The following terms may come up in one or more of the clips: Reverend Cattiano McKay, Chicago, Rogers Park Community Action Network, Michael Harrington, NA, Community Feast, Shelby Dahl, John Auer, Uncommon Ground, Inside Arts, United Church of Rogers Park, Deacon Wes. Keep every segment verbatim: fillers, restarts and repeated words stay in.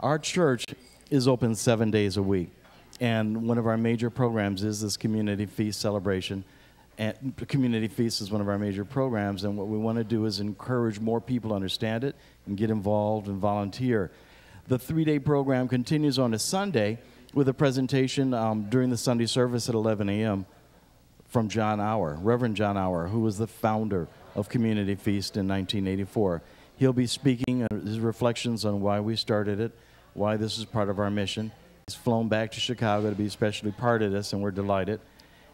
Our church is open seven days a week, and one of our major programs is this Community Feast celebration. And Community Feast is one of our major programs, and what we want to do is encourage more people to understand it and get involved and volunteer. The three-day program continues on a Sunday with a presentation um, during the Sunday service at eleven a m from John Auer, Reverend John Auer, who was the founder of Community Feast in nineteen eighty-four. He'll be speaking his reflections on why we started it, why this is part of our mission. He's flown back to Chicago to be especially part of this, and we're delighted.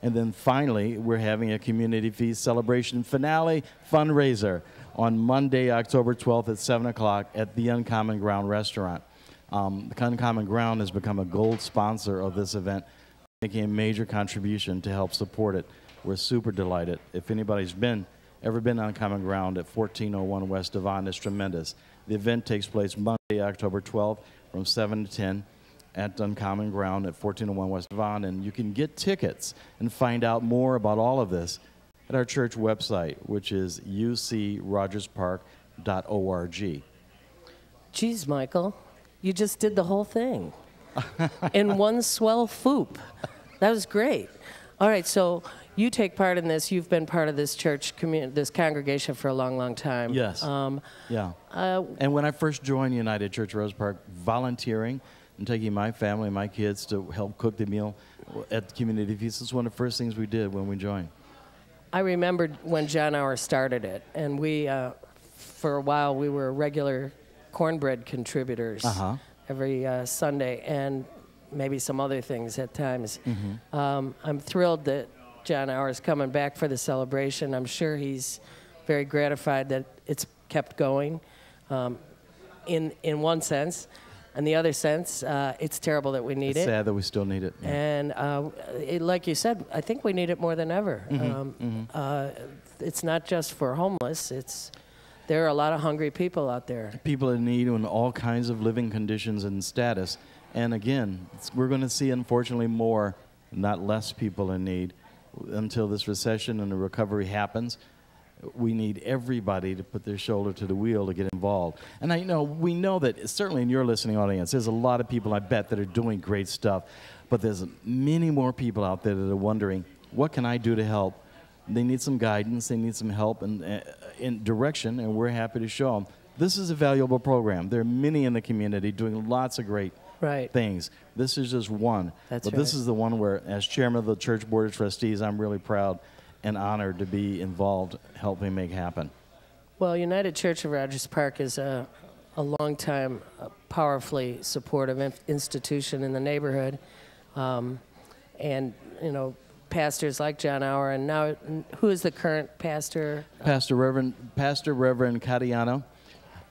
And then finally, we're having a Community Feast celebration finale fundraiser on Monday, October twelfth at seven o'clock at the Uncommon Ground restaurant. Um, the Uncommon Ground has become a gold sponsor of this event, making a major contribution to help support it. We're super delighted. If anybody's been, ever been on Uncommon Ground at fourteen oh one West Devon, it's tremendous. The event takes place Monday, October twelfth from seven to ten. At Uncommon Ground at fourteen oh one West Devon, and you can get tickets and find out more about all of this at our church website, which is u c rogers park dot org. Geez, Michael, you just did the whole thing in one swell foop. That was great. All right, so you take part in this. You've been part of this church, this congregation for a long, long time. Yes. Um, yeah. Uh, and when I first joined United Church of Rogers Park, volunteering, and taking my family and my kids to help cook the meal at the Community Feast. It's one of the first things we did when we joined. I remembered when John Auer started it, and we, uh, for a while, we were regular cornbread contributors uh-huh. every uh, Sunday, and maybe some other things at times. Mm-hmm. um, I'm thrilled that John Auer is coming back for the celebration. I'm sure he's very gratified that it's kept going, um, in, in one sense. In the other sense, uh, it's terrible that we need it's it. It's sad that we still need it. Yeah. And uh, it, like you said, I think we need it more than ever. Mm-hmm. Um, mm-hmm. uh, it's not just for homeless. It's there are a lot of hungry people out there. People in need in all kinds of living conditions and status. And again, it's, we're going to see, unfortunately, more, not less people in need until this recession and the recovery happens. We need everybody to put their shoulder to the wheel to get involved. And I know we know that certainly in your listening audience, there's a lot of people, I bet, that are doing great stuff. But there's many more people out there that are wondering, what can I do to help? They need some guidance. They need some help and uh, in direction, and we're happy to show them. This is a valuable program. There are many in the community doing lots of great right. things. This is just one. That's but right. this is the one where, as chairman of the Church Board of Trustees, I'm really proud and honored to be involved helping make happen. Well, United Church of Rogers Park is a, a long-time, uh, powerfully supportive in institution in the neighborhood. Um, and, you know, pastors like John Auer, and now who is the current pastor? Pastor Reverend, Pastor Reverend Cattiano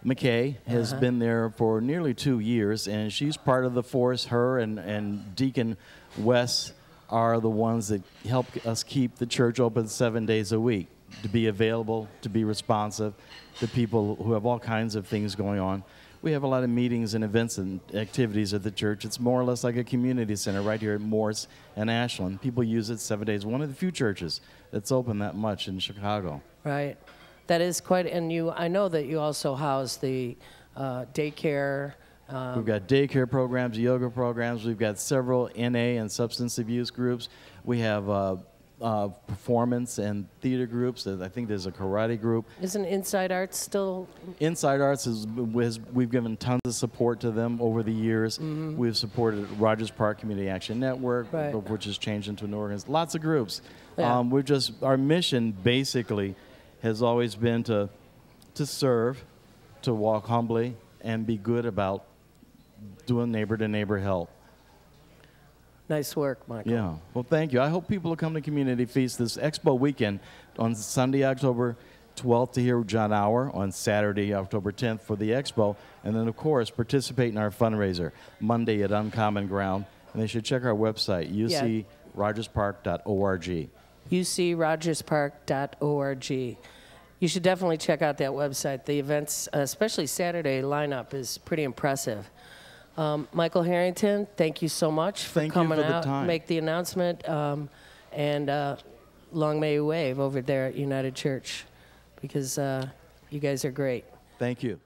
McKay has uh-huh. been there for nearly two years, and she's part of the force. Her and, and Deacon Wes are the ones that help us keep the church open seven days a week, to be available, to be responsive to people who have all kinds of things going on. We have a lot of meetings and events and activities at the church. It's more or less like a community center right here at Morris and Ashland. People use it seven days. One of the few churches that's open that much in Chicago. Right. That is quite, and you, I know that you also house the uh, daycare. Um, we've got daycare programs, yoga programs. We've got several N A and substance abuse groups. We have uh, uh, performance and theater groups. I think there's a karate group. Isn't Inside Arts still? Inside Arts is, is we've given tons of support to them over the years. Mm-hmm. We've supported Rogers Park Community Action Network, right. which has changed into an organization. Lots of groups. Yeah. Um, we're just our mission basically has always been to to serve, to walk humbly, and be good about doing neighbor-to-neighbor help. Nice work, Michael. Yeah. Well, thank you. I hope people will come to Community Feast this Expo weekend on Sunday, October twelfth, to hear John Auer, on Saturday, October tenth, for the Expo, and then, of course, participate in our fundraiser Monday at Uncommon Ground. And they should check our website, u c rogers park dot org. u c rogers park dot org. You should definitely check out that website. The events, especially Saturday lineup, is pretty impressive. Um, Michael Harrington, thank you so much for thank coming you for out the time. Make the announcement, um, and uh, long may you wave over there at United Church, because uh, you guys are great. Thank you.